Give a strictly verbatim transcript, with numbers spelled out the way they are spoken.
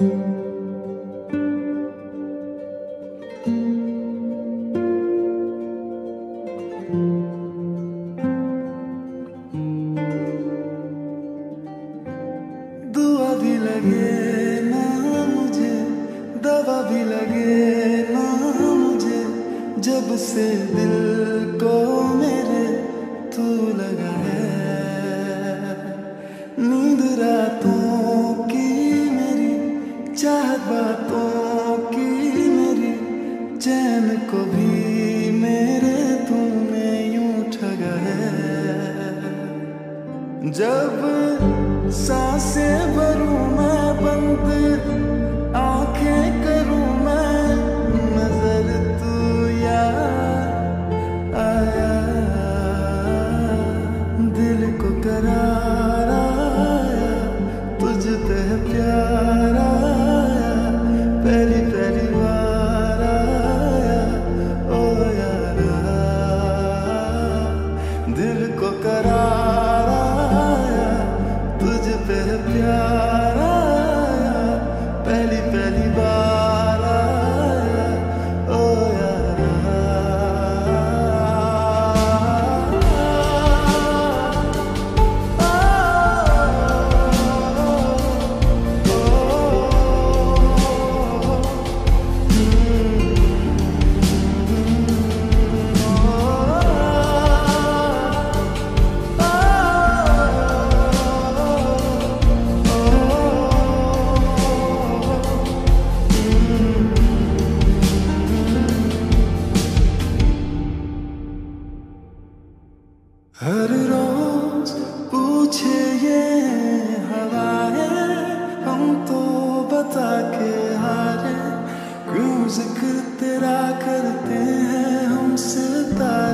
करते हैं हम सितारे।